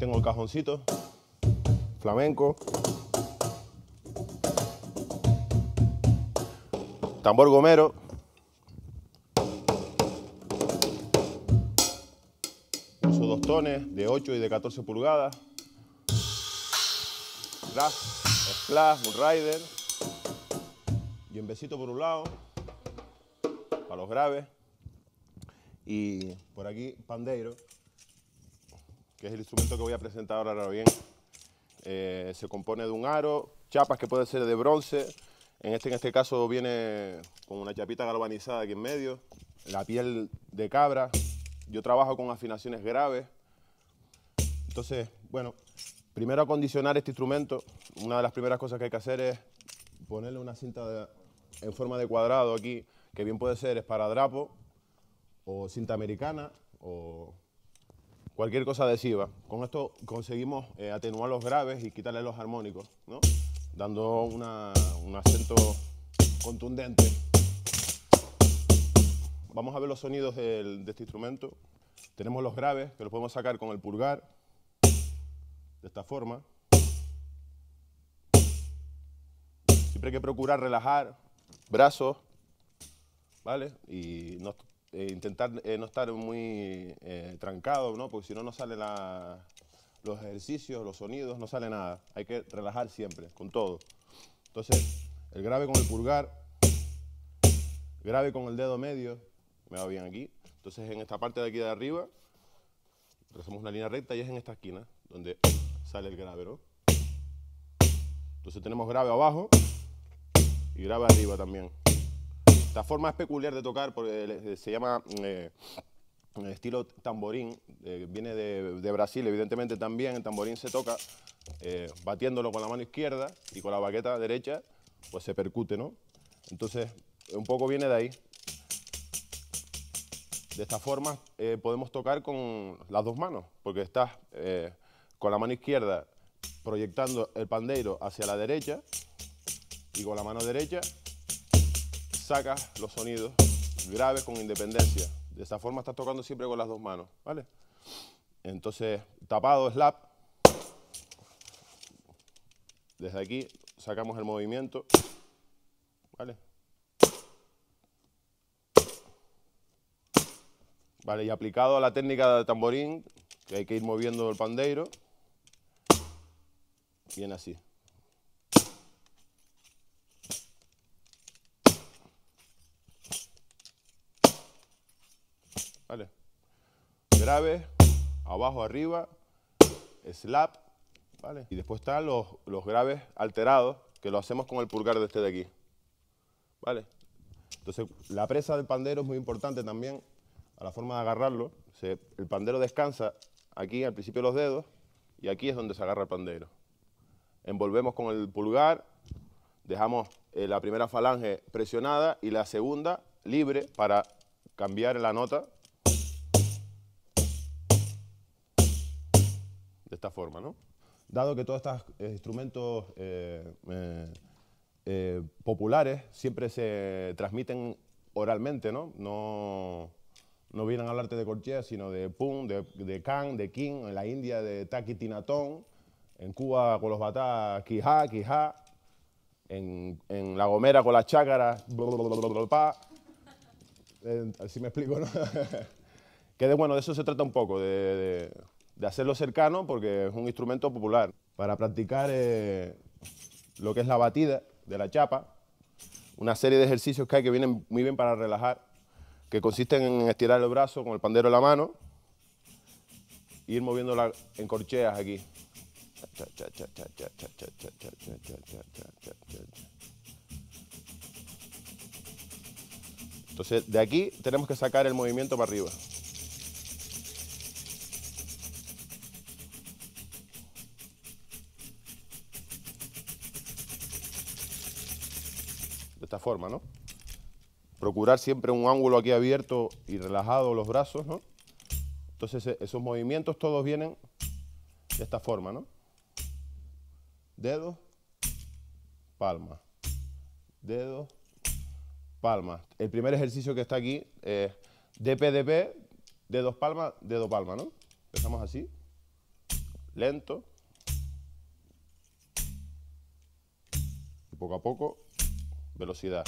tengo el cajoncito flamenco. Tambor gomero. Uso dos tones de 8 y de 14 pulgadas. Ras, splash, un rider. Y un besito por un lado, para los graves. Y por aquí, pandeiro, que es el instrumento que voy a presentar ahora bien. Se compone de un aro, chapas que pueden ser de bronce. En este caso viene con una chapita galvanizada aquí en medio, la piel de cabra. Yo trabajo con afinaciones graves. Entonces, bueno, primero acondicionar este instrumento. Una de las primeras cosas que hay que hacer es ponerle una cinta en forma de cuadrado aquí, que bien puede ser esparadrapo o cinta americana o cualquier cosa adhesiva. Con esto conseguimos atenuar los graves y quitarle los armónicos, ¿no? Dando un acento contundente. Vamos a ver los sonidos de este instrumento. Tenemos los graves, que los podemos sacar con el pulgar, de esta forma. Siempre hay que procurar relajar brazos, ¿vale? Y no, intentar no estar muy trancado, ¿no? Porque si no, no sale los ejercicios, los sonidos, no sale nada. Hay que relajar siempre, con todo. Entonces, el grave con el pulgar, grave con el dedo medio, me va bien aquí. Entonces, en esta parte de aquí de arriba, trazamos una línea recta y es en esta esquina donde sale el grave, ¿no? Entonces, tenemos grave abajo y grave arriba también. Esta forma es peculiar de tocar porque se llama... estilo tamborín, viene de Brasil, evidentemente también. El tamborín se toca batiéndolo con la mano izquierda y con la baqueta derecha, pues se percute, ¿no? Entonces, un poco viene de ahí. De esta forma podemos tocar con las dos manos, porque estás con la mano izquierda proyectando el pandeiro hacia la derecha y con la mano derecha sacas los sonidos graves con independencia. De esta forma estás tocando siempre con las dos manos, ¿vale? Entonces, tapado, slap. Desde aquí sacamos el movimiento, ¿vale? Vale, y aplicado a la técnica de tamborín, que hay que ir moviendo el pandeiro, bien así. Vale. Grave, abajo, arriba, slap, ¿vale? Y después están los graves alterados, que lo hacemos con el pulgar de este de aquí, ¿vale? Entonces, la presa del pandero es muy importante también, a la forma de agarrarlo. El pandero descansa aquí al principio de los dedos y aquí es donde se agarra el pandero. Envolvemos con el pulgar, dejamos la primera falange presionada y la segunda libre para cambiar la nota. De esta forma, ¿no? Dado que todos estos instrumentos populares siempre se transmiten oralmente, ¿no? No vienen a hablarte de corchea, sino de pum, de can, de king, en la India de taquitinatón, en Cuba con los batá, quijá, quijá, en La Gomera con las chácaras, así me explico, ¿no? Que bueno, de eso se trata un poco, de hacerlo cercano, porque es un instrumento popular. Para practicar lo que es la batida de la chapa, una serie de ejercicios que hay que vienen muy bien para relajar, que consisten en estirar el brazo con el pandero en la mano e ir moviéndola en corcheas aquí. Entonces, de aquí tenemos que sacar el movimiento para arriba. Esta forma, ¿no? Procurar siempre un ángulo aquí abierto y relajado los brazos, ¿no? Entonces esos movimientos todos vienen de esta forma, ¿no? Dedos, palmas, dedos, palmas. El primer ejercicio que está aquí es DP, DP, dedos, palmas, dedo, palma, ¿no? Empezamos así. lento, y poco a poco, velocidad.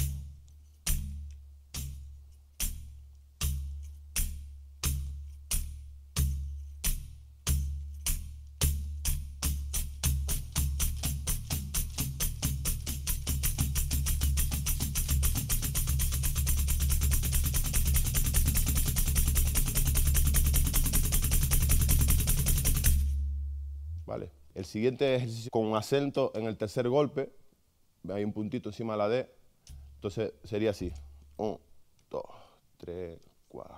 El siguiente ejercicio con un acento en el tercer golpe, hay un puntito encima de la D, entonces sería así, 1, 2, 3, 4.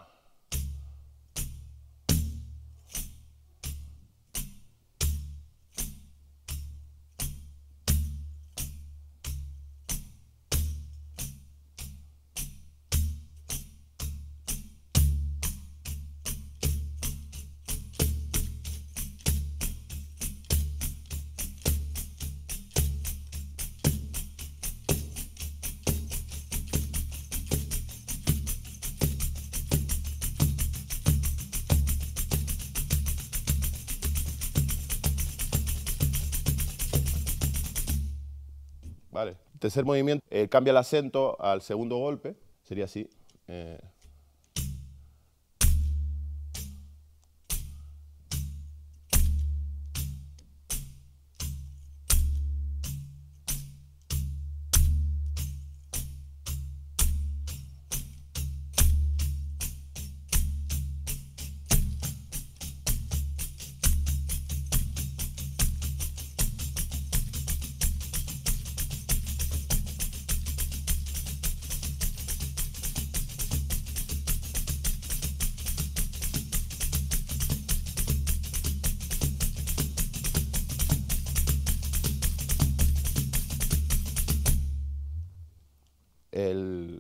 Vale. Tercer movimiento, cambia el acento al segundo golpe, sería así.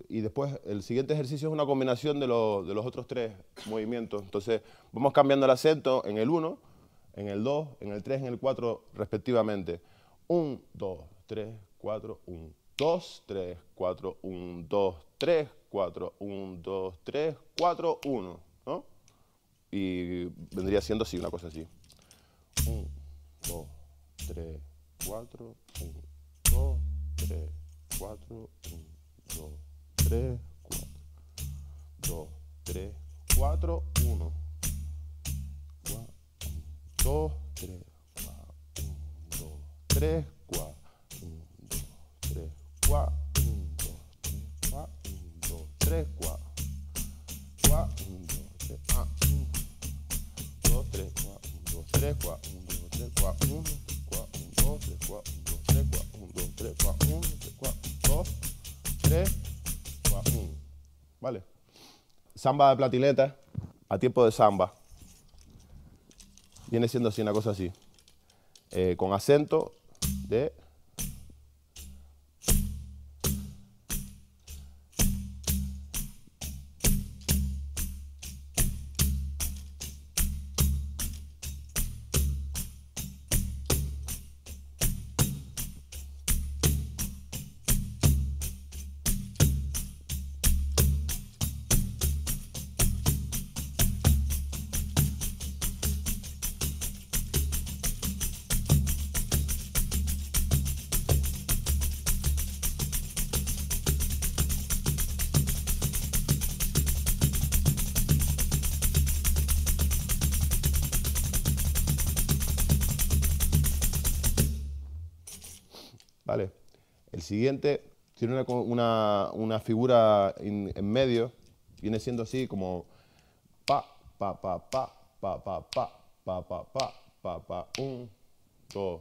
Y después el siguiente ejercicio es una combinación de los otros tres movimientos. Entonces vamos cambiando el acento en el 1, en el 2, en el 3, en el 4 respectivamente. 1, 2, 3, 4, 1, 2, 3, 4, 1, 2, 3, 4, 1, 2, 3, 4, 1, ¿no? Y vendría siendo así, una cosa así. 1, 2, 3, 4, 1, 2, 3, 4, 1, 2, 3, 4, 2, 3, 4, 1, 2, 3, 4, 1, 2, 3, 4, 1, 2, 3, 4, 1, 2, 3, 4, 1, 2, 3, 4, 4, 1, 2, 3, 4, 1, 2, 3, 4, 1, 2, 3, 4, 1, 2, 3, 4, 1, 2, 3, 4, 1, 2, 3, 4, 1, 2, 3, 4, 1, 3, 4, 2, 3, 4, 1. Vale. Samba de platileta a tiempo de samba. Viene siendo así, una cosa así. Con acento de... Vale. El siguiente tiene una figura en medio, viene siendo así como pa, pa, pa, pa, pa, pa, pa, pa, pa, pa, pa, pa, 1, 2,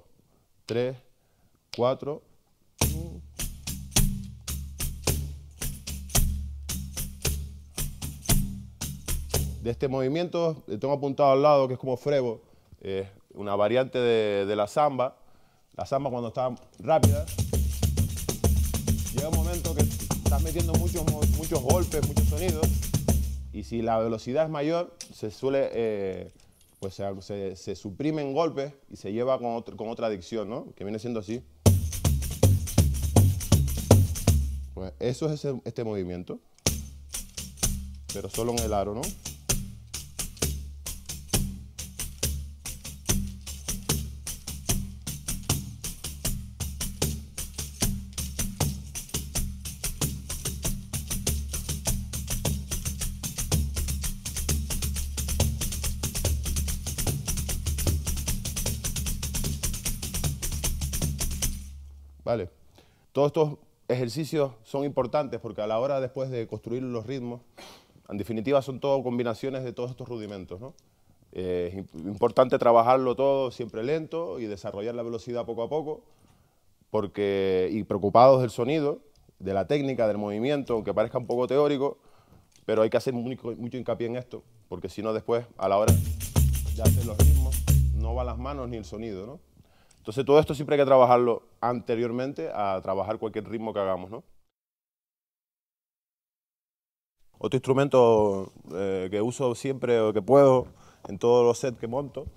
3, 4, 1. De este movimiento tengo apuntado al lado que es como frevo, es una variante de la samba. La samba cuando está rápida, llega un momento que estás metiendo muchos golpes, muchos sonidos, y si la velocidad es mayor, se suele, pues se suprimen golpes y se lleva con otra dicción, ¿no? Que viene siendo así. Pues eso es este movimiento, pero solo en el aro, ¿no? ¿vale? Todos estos ejercicios son importantes porque a la hora después de construir los ritmos, en definitiva son todo combinaciones de todos estos rudimentos, ¿no? Es importante trabajarlo todo siempre lento y desarrollar la velocidad poco a poco, porque, y preocupados del sonido, de la técnica, del movimiento, aunque parezca un poco teórico, pero hay que hacer mucho hincapié en esto, porque si no después, a la hora de hacer los ritmos, no van las manos ni el sonido, ¿no? Entonces todo esto siempre hay que trabajarlo anteriormente a trabajar cualquier ritmo que hagamos, ¿no? Otro instrumento que uso siempre o que puedo en todos los sets que monto,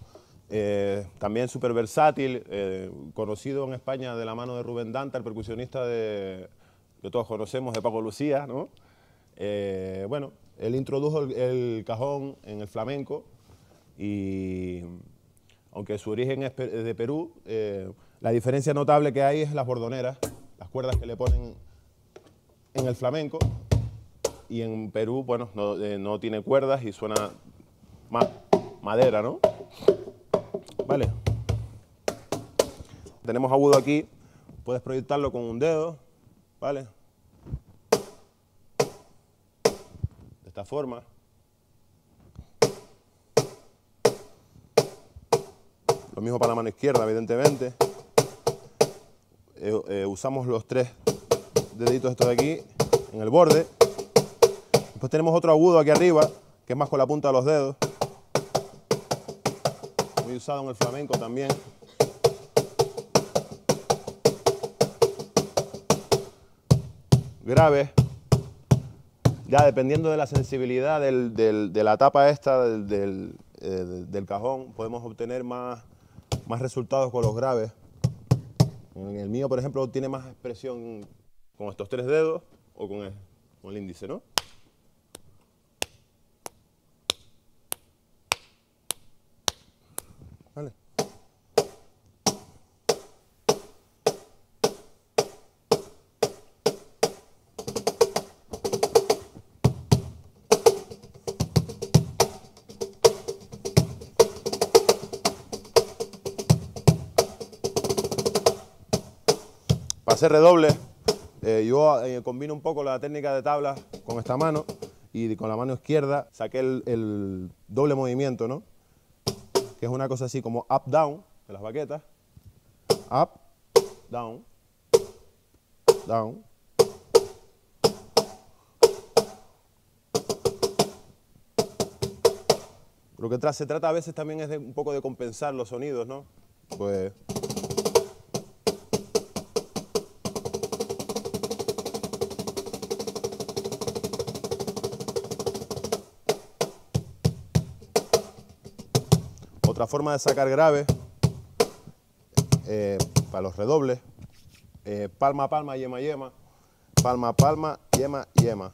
también súper versátil, conocido en España de la mano de Rubén Danta, el percusionista que todos conocemos, de Paco Lucía, ¿no? Bueno, él introdujo el cajón en el flamenco y, aunque su origen es de Perú, la diferencia notable que hay es las bordoneras, las cuerdas que le ponen en el flamenco, y en Perú, bueno, no tiene cuerdas y suena más madera, ¿no? Vale. Tenemos agudo aquí, puedes proyectarlo con un dedo, ¿vale? De esta forma. Lo mismo para la mano izquierda, evidentemente. Usamos los tres deditos estos de aquí en el borde. Después tenemos otro agudo aquí arriba, que es más con la punta de los dedos. Muy usado en el flamenco también. Grave. Ya dependiendo de la sensibilidad de la tapa esta, del cajón, podemos obtener más resultados con los graves. En el mío, por ejemplo, tiene más expresión con estos tres dedos o con el índice, ¿no? Vale. Para hacer redoble, yo combino un poco la técnica de tabla con esta mano y con la mano izquierda saqué el doble movimiento, ¿no? Que es una cosa así como up-down de las baquetas, up-down, down. Lo que se trata a veces también es de un poco de compensar los sonidos, ¿no? Pues otra forma de sacar grave, para los redobles, palma, palma, yema, yema, palma, palma, yema, yema.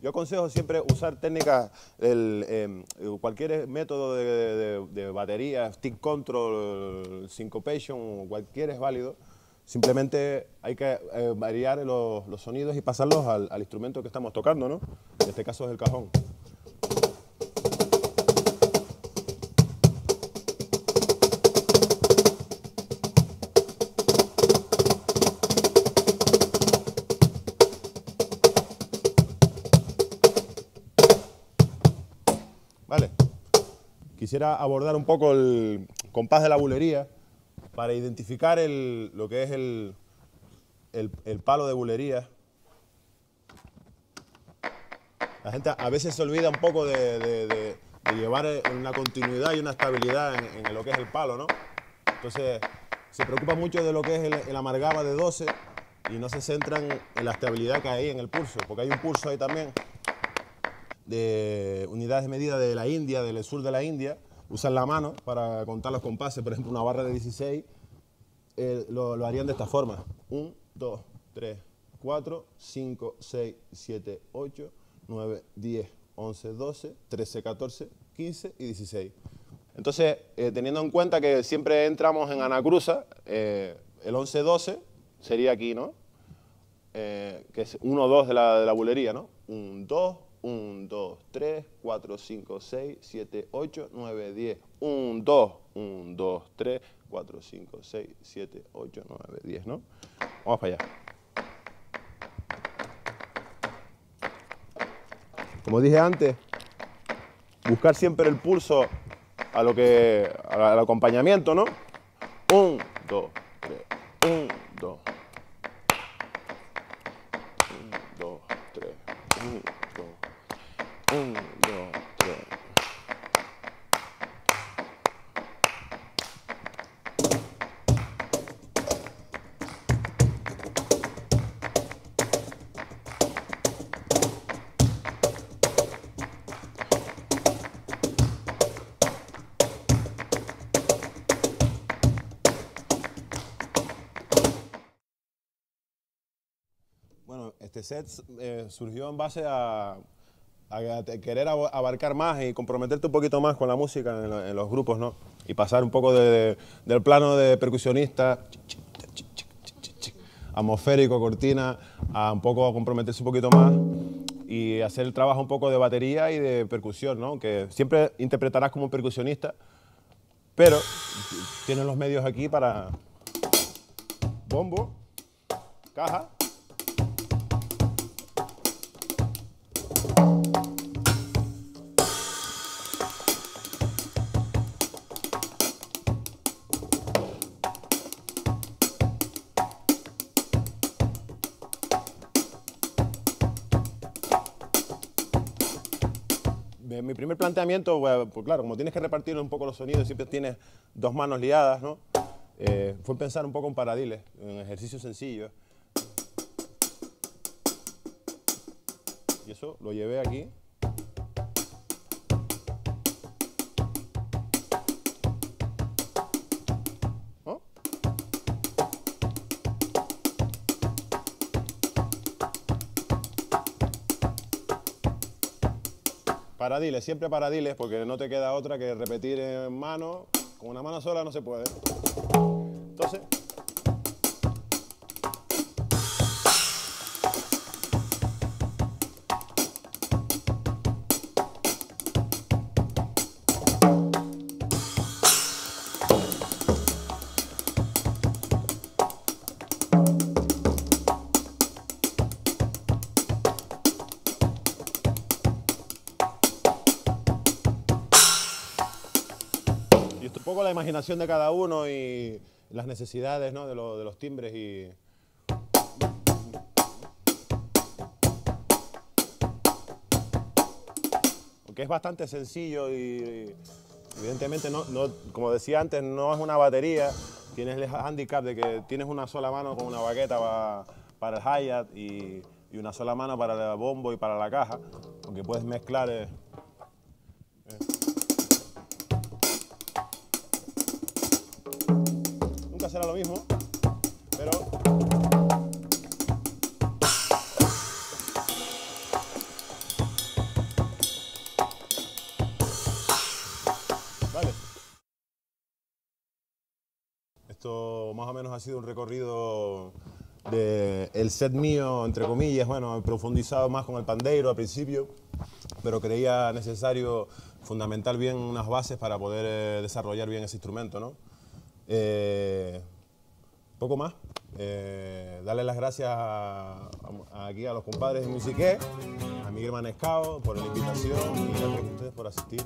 Yo aconsejo siempre usar técnicas, cualquier método de batería, stick control, syncopation, cualquiera es válido. Simplemente hay que variar los sonidos y pasarlos al instrumento que estamos tocando, ¿no? En este caso es el cajón. Quisiera abordar un poco el compás de la bulería para identificar lo que es el palo de bulería. La gente a veces se olvida un poco de llevar una continuidad y una estabilidad en lo que es el palo, ¿no? Entonces se preocupa mucho de lo que es el amargaba de 12 y no se centran en la estabilidad que hay en el pulso, porque hay un pulso ahí también, de unidades de medida de la India, del sur de la India, usan la mano para contar los compases. Por ejemplo, una barra de 16 lo harían de esta forma. 1, 2, 3, 4, 5, 6, 7, 8, 9, 10, 11, 12, 13, 14, 15 y 16. Entonces, teniendo en cuenta que siempre entramos en anacruza, el 11, 12 sería aquí, ¿no? que es 1 o 2 de la bulería, ¿no? 1, 2, 1, 2, 3, 4, 5, 6, 7, 8, 9, 10. 1, 2, 1, 2, 3, 4, 5, 6, 7, 8, 9, 10, ¿no? Vamos para allá. Como dije antes, buscar siempre el pulso a lo que, al acompañamiento, ¿no? 1, 2, 3, 1, 2. 1, 2, 3. Bueno, este set surgió en base a querer abarcar más y comprometerte un poquito más con la música en los grupos, ¿no? Y pasar un poco del plano de percusionista, atmosférico, cortina, a un poco a comprometerse un poquito más y hacer el trabajo un poco de batería y de percusión, ¿no? Que siempre interpretarás como un percusionista, pero tienes los medios aquí para bombo, caja, mi primer planteamiento, pues claro, como tienes que repartir un poco los sonidos, siempre tienes dos manos liadas, ¿no? Fue pensar un poco en paradiles, en ejercicios sencillos. Y eso lo llevé aquí. Paradiles, siempre paradiles, porque no te queda otra que repetir en mano. Con una mano sola no se puede. Entonces, la imaginación de cada uno y las necesidades, ¿no? de los timbres y... Aunque es bastante sencillo y evidentemente, como decía antes, no es una batería. Tienes el handicap de que tienes una sola mano con una baqueta para el hi-hat y una sola mano para el bombo y para la caja, aunque puedes mezclar... será lo mismo, pero vale. Esto más o menos ha sido un recorrido del set mío, entre comillas. Bueno, he profundizado más con el pandeiro al principio, pero creía necesario fundamentar bien unas bases para poder desarrollar bien ese instrumento, ¿no? Poco más, darle las gracias aquí a los compadres de Musiqué, a Miguel Manescado por la invitación y a todos ustedes por asistir.